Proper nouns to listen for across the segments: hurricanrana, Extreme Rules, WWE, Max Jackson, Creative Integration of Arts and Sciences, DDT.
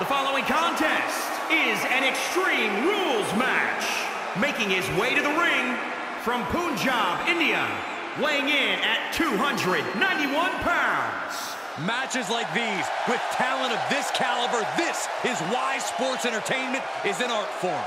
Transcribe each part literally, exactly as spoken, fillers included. The following contest is an Extreme Rules match. Making his way to the ring from Punjab, India, weighing in at two hundred ninety-one pounds. Matches like these, with talent of this caliber, this is why sports entertainment is an art form.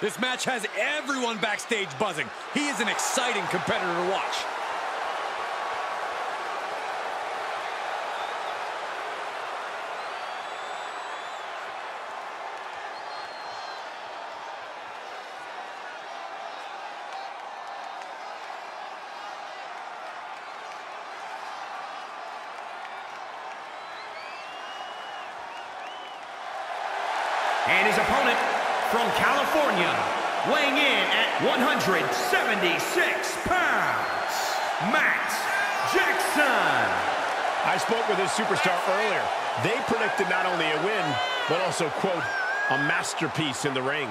This match has everyone backstage buzzing. He is an exciting competitor to watch. And his opponent, from California, weighing in at one hundred seventy-six pounds, Max Jackson. I spoke with his superstar earlier. They predicted not only a win, but also, quote, a masterpiece in the ring.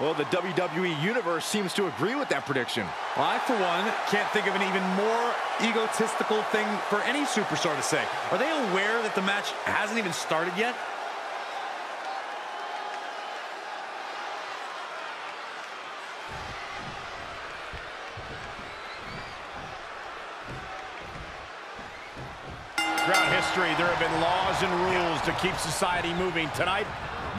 Well, the W W E Universe seems to agree with that prediction. Well, I, for one, can't think of an even more egotistical thing for any superstar to say. Are they aware that the match hasn't even started yet? Throughout history, there have been laws and rules to keep society moving. Tonight,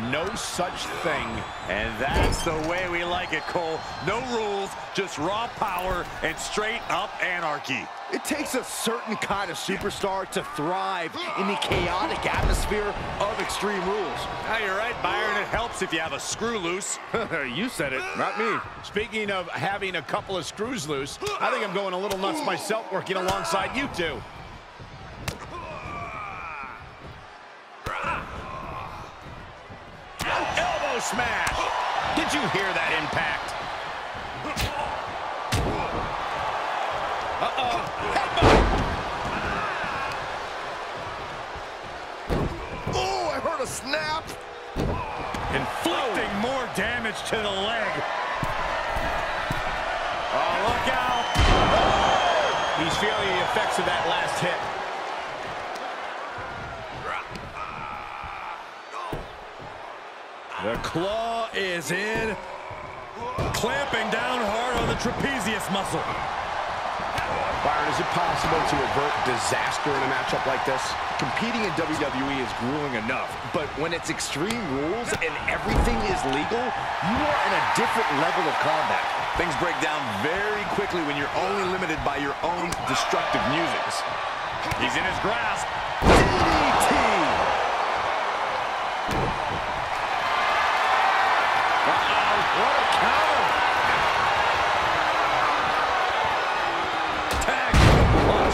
no such thing. And that's the way we like it, Cole. No rules, just raw power and straight-up anarchy. It takes a certain kind of superstar to thrive in the chaotic atmosphere of Extreme Rules. Oh, you're right, Byron. It helps if you have a screw loose. You said it, not me. Speaking of having a couple of screws loose, I think I'm going a little nuts myself working alongside you two. Smash. Did you hear that impact? Uh-oh. Headbutt. Oh, I heard a snap. Inflicting more damage to the leg. Oh, look out. Oh! He's feeling the effects of that last hit. The claw is in, clamping down hard on the trapezius muscle. Byron, is it possible to avert disaster in a matchup like this? Competing in W W E is grueling enough, but when it's Extreme Rules and everything is legal, you are in a different level of combat. Things break down very quickly when you're only limited by your own destructive musings. He's in his grasp. D D T! What a counter! Tag! Clutch!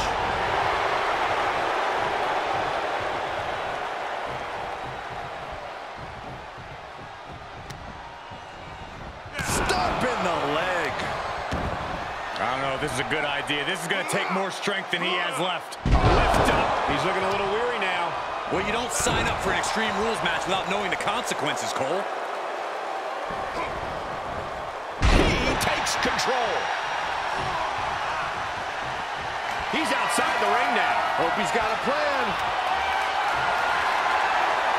Stop in the leg! I don't know if this is a good idea. This is going to take more strength than he has left. Lift up! He's looking a little weary now. Well, you don't sign up for an Extreme Rules match without knowing the consequences, Cole. Control. He's outside the ring now. Hope he's got a plan.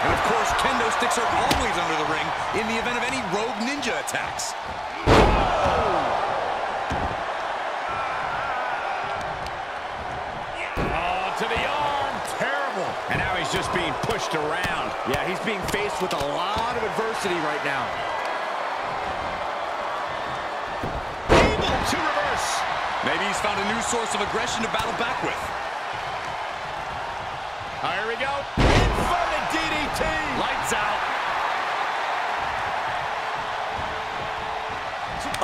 And of course, kendo sticks are always under the ring in the event of any rogue ninja attacks. Oh, oh to the arm. Terrible. And now he's just being pushed around. Yeah, he's being faced with a lot of adversity right now. To reverse. Maybe he's found a new source of aggression to battle back with. Oh, here we go. Inverted D D T. Lights out.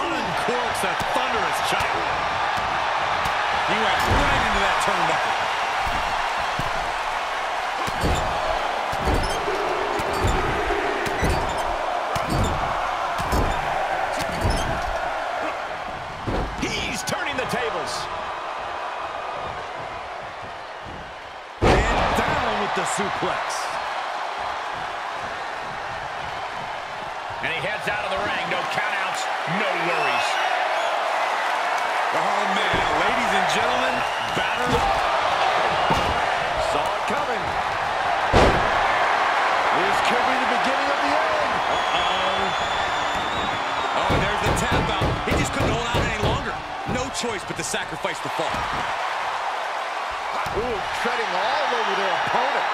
uncorks a thunderous chop. He went right into that turnbuckle. He's turning the tables. And down with the suplex. And he heads out of the ring. No countouts, no worries. Oh, man. Ladies and gentlemen, battle. Saw it coming. This could be the beginning of the end. Uh-oh. Oh, and there's the tap out. He just couldn't hold out any longer. No choice but to sacrifice the fall. Ooh, treading all over their opponent.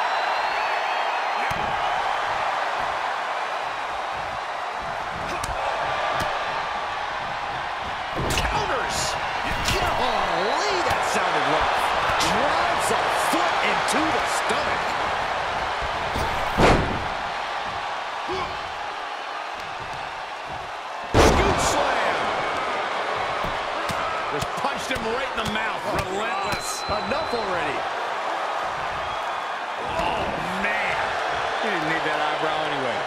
To the stomach. Scoop slam. Just punched him right in the mouth. Relentless. Enough already. Oh, man. He didn't need that eyebrow anyway.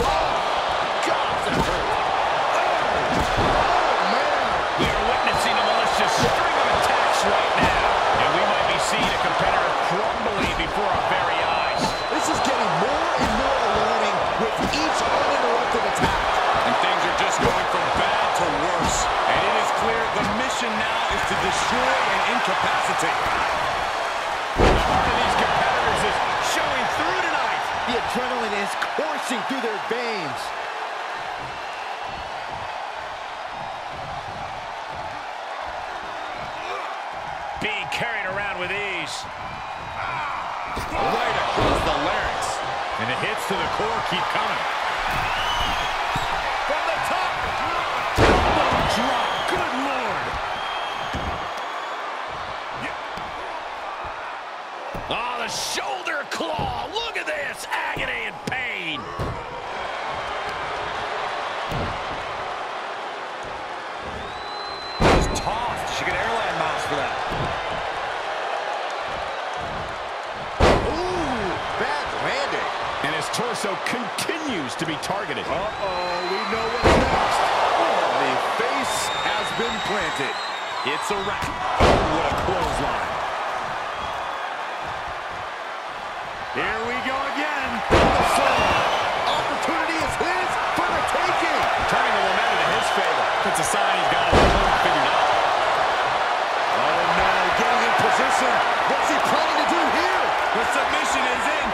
Oh, God, that hurt. Oh, man. We are witnessing a malicious string of attacks right now. And we might be seeing a competitor crumbling before our very eyes. This is getting more and more alarming with each uninterrupted attack. And things are just going from bad to worse. And it is clear the mission now is to destroy and incapacitate. The heart of these competitors is showing through tonight. The adrenaline is coursing through their veins. Being carried around with ease. Right across the larynx. And the hits to the core keep coming. From the top. Double drop. Good Lord. Yeah. Oh, the shoulder claw. Look at this. Agony and pain. Just tossed. She could airline miles for that. Torso continues to be targeted. Uh-oh, we know what's next. Oh, the face has been planted. It's a wrap. Oh, what a clothesline. Here we go again. Opportunity is his for the taking. Turning the momentum in his favor. It's a sign he's got his opponent figured out. Oh, no, getting in position. What's he planning to do here? The submission is in.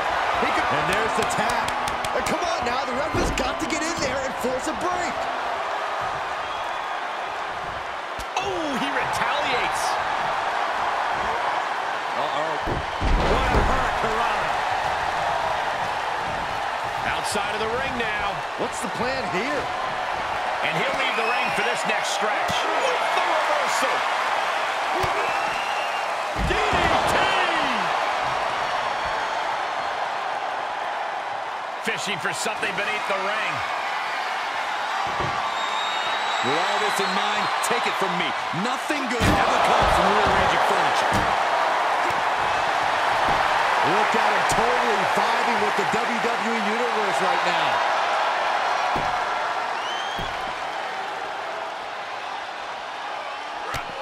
He could... And there's the tap. And come on now, the ref has got to get in there and force a break. Oh, he retaliates. Uh-oh. What a hurricanrana. Outside of the ring now. What's the plan here? And he'll leave the ring for this next stretch. With the reversal. Fishing for something beneath the ring. With all this in mind, take it from me. Nothing good ever comes from rearranging furniture. Look at him totally vibing with the W W E Universe right now.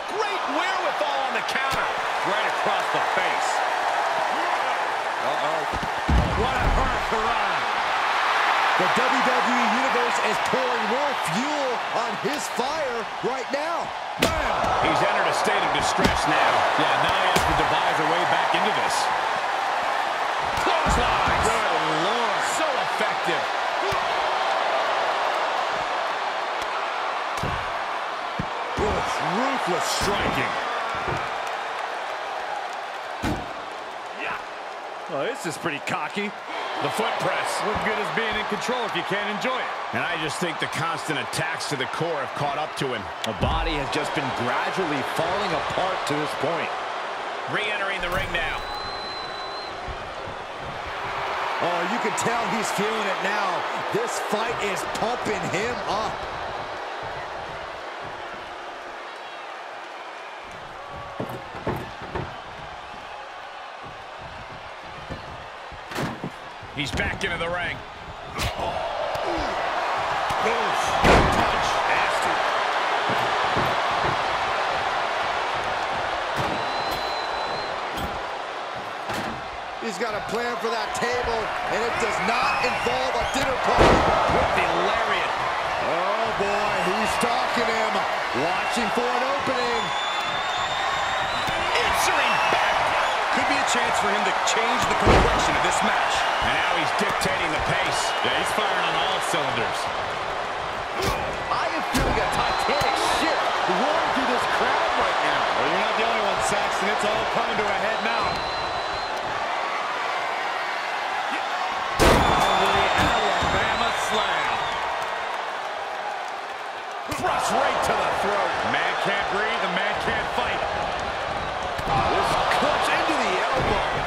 Great wherewithal on the counter. Right across the face. Uh-oh. What a hurricanrana. The W W E Universe is pouring more fuel on his fire right now. Bam! He's entered a state of distress now. Yeah, now he has to devise a way back into this. Close line! Good Lord. So effective. Oof, ruthless striking. Yeah. Well, this is pretty cocky. The foot press. What good is being in control if you can't enjoy it? And I just think the constant attacks to the core have caught up to him. The body has just been gradually falling apart to this point. Re-entering the ring now. Oh, you can tell he's feeling it now. This fight is pumping him up. He's back into the ring. Oh. He's got a plan for that table, and it does not involve a dinner party. With the lariat. Oh, boy, he's stalking him, watching for an opening. Inching back. Could be a chance for him to change the complexion of this match. And now he's dictating the pace. Yeah, he's firing on all cylinders. I am feeling a Titanic ship roaring through this crowd right now. Well, you're not the only one, Saxton. It's all coming to a head now. Thrust right to the throat. Man can't breathe, the man can't fight. This cuts into the elbow.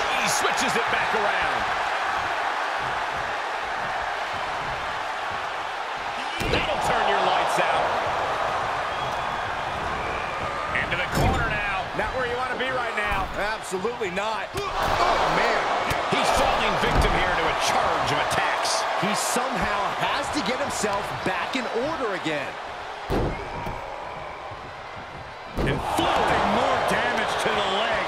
He switches it back around. That'll turn your lights out. Into the corner now. Not where you want to be right now. Absolutely not. Oh, man. He's falling victim here to a charge of attacks. He somehow has to get himself back in order again. Inflicting more damage to the leg.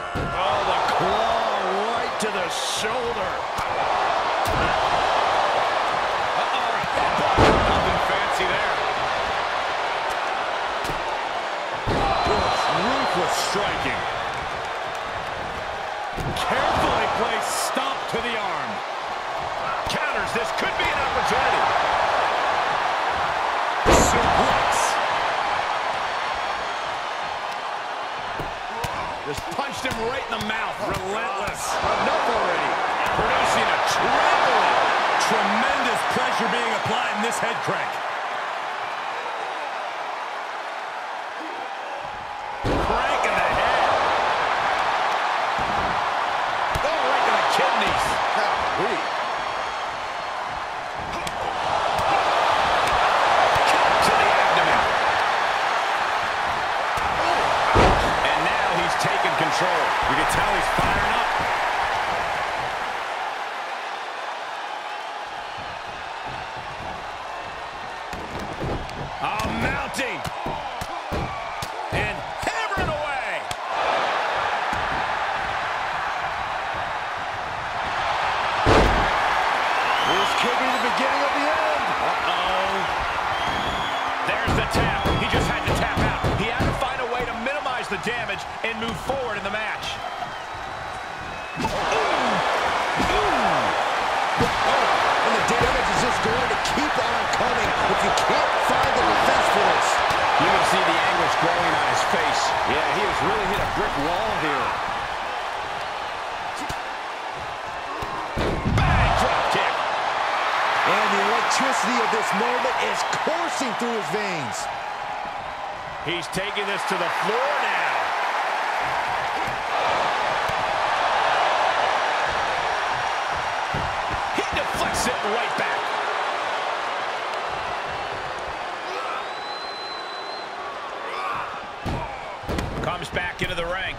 Oh, the claw right to the shoulder. Uh-oh. Nothing fancy there. Striking. Carefully placed stomp to the arm. Counters. This could be an opportunity. Suplex. Just punched him right in the mouth. Relentless. Enough already. Producing a traveling. Tremendous pressure being applied in this head crank. We can tell he's firing up. Oh, mounting. And hammering away. This could be the beginning of the end. Uh-oh. There's the tap. He just had to tap out. He had to find a way to minimize the damage and move forward in the match. Going to keep on coming if you can't find the defense for this. You can see the anguish growing on his face. Yeah, he has really hit a brick wall here. Bang! Drop kick. And the electricity of this moment is coursing through his veins. He's taking this to the floor now. He deflects it right back. Comes back into the ring.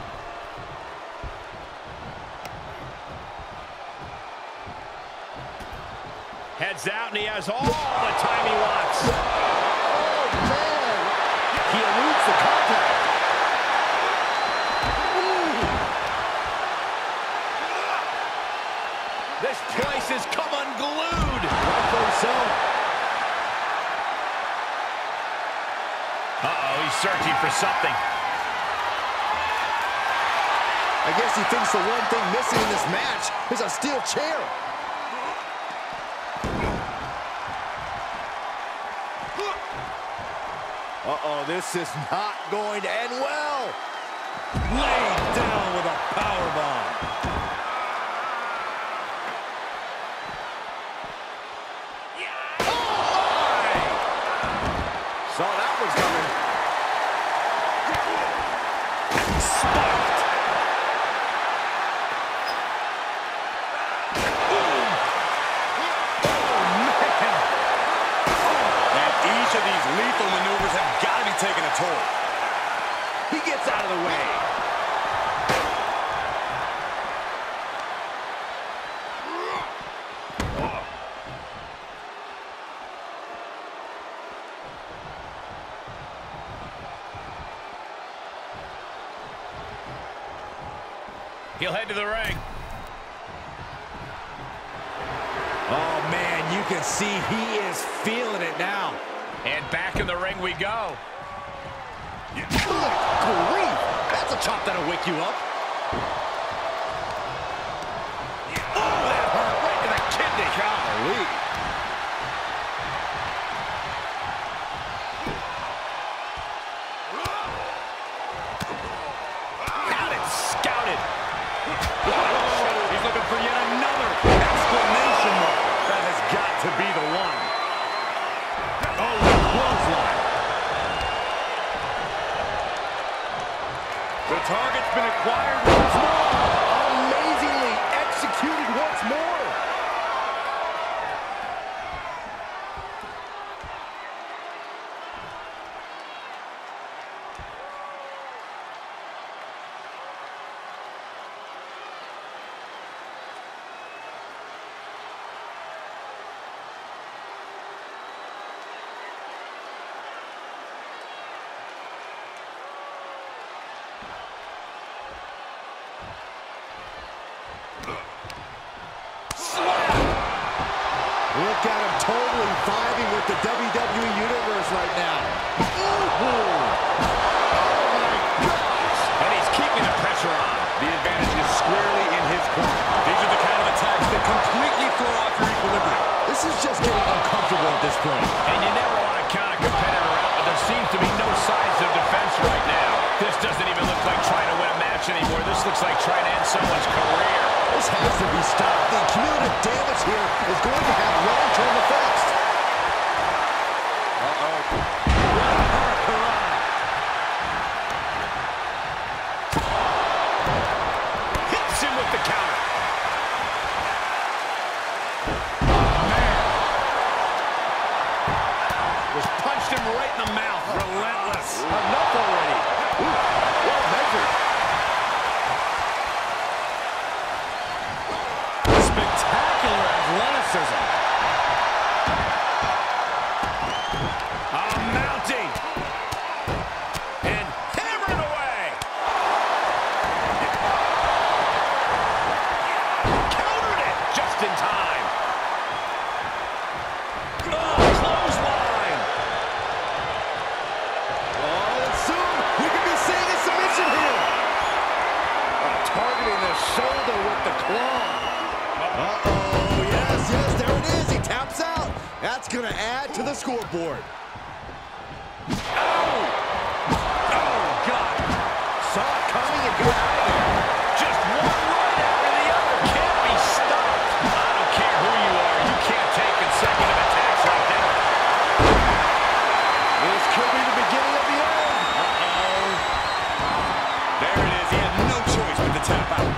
Heads out, and he has all the time he wants. Oh, man. He eludes the contact. Ooh. This place has come unglued. Rightfully so. Uh-oh, he's searching for something. I guess he thinks the one thing missing in this match is a steel chair. Uh-oh, this is not going to end well. Laid down with a powerbomb. Yeah. Oh, saw that one coming. Spiked. These lethal maneuvers have got to be taking a toll. gets out of the way. He'll head to the ring. Oh, man, you can see he is feeling it now. And back in the ring we go. Good grief. That's a chop that'll wake you up. Oh, that hurt right to the kidney. Golly. Out and scouted. Oh, he's looking for yet another exclamation mark. That has got to be the one. Oh, clothesline. The target's been acquired once more. Amazingly executed once more. Look at him totally vibing with the W W E Universe right now. Oh, my gosh. And he's keeping the pressure on. The advantage is squarely in his corner. These are the kind of attacks that completely throw off your equilibrium. This is just getting uncomfortable at this point. And you never want to count a competitor out, but there seems to be no signs of defense right now. This doesn't even look like trying to win a match anymore. This looks like trying to end someone's career. This has to be stopped. The cumulative damage here is going to have long-term effects. Uh-oh. Hits him with the counter. Oh, man. Just punched him right in the mouth. Relentless. Enough already. Ooh, well measured. That's going to add to the scoreboard. Oh! Oh, God. Saw it coming and got out of there. Just one right after the other. Can't be stopped. I don't care who you are. You can't take consecutive attacks like that. This could be the beginning of the end. Uh-oh. There it is. He had no choice but to tap out.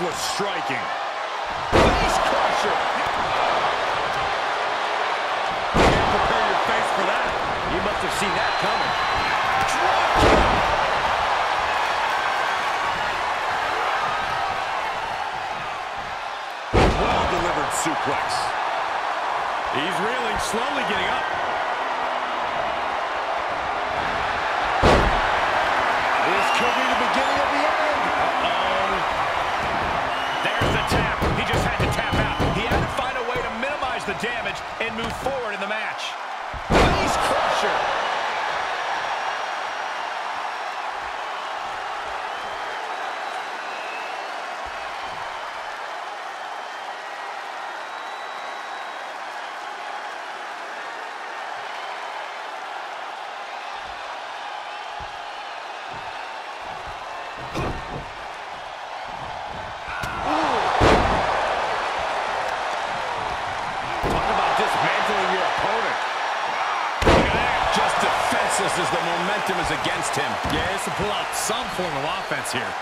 Was striking. Face crusher. Can't prepare your face for that. You must have seen that coming. Drop kick. Well delivered suplex. He's reeling, slowly getting up. This could be the beginning of the end. Uh-oh. There's the tap. He just had to tap out. He had to find a way to minimize the damage and move forward in the match. Face crusher. As the momentum is against him. Yeah, he has to pull out some form of offense here.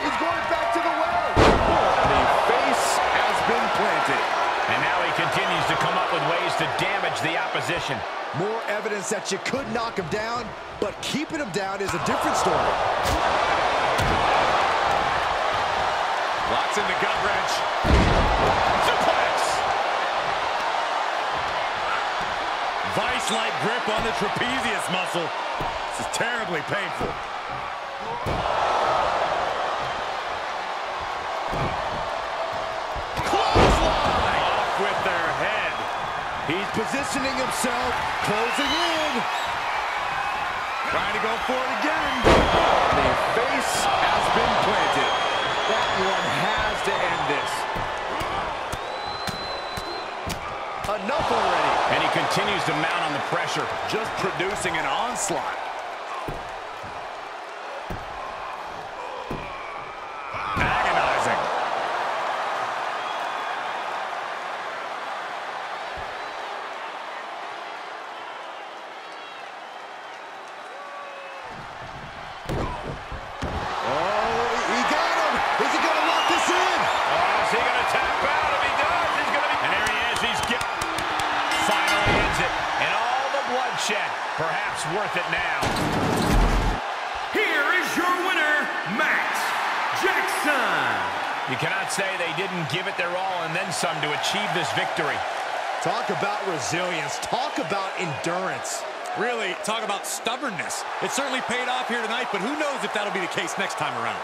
He's going back to the well. The face has been planted. And now he continues to come up with ways to damage the opposition. More evidence that you could knock him down, but keeping him down is a different story. Locks in the gut wrench. Suplex! Vice-like grip on the trapezius muscle. This is terribly painful. He's positioning himself, closing in. Trying to go for it again. The face has been planted. That one has to end this. Enough already. And he continues to mount on the pressure, just producing an onslaught. Perhaps worth it now. Here is your winner, Max Jackson. You cannot say they didn't give it their all and then some to achieve this victory. Talk about resilience. Talk about endurance. Really, talk about stubbornness. It certainly paid off here tonight, but who knows if that'll be the case next time around.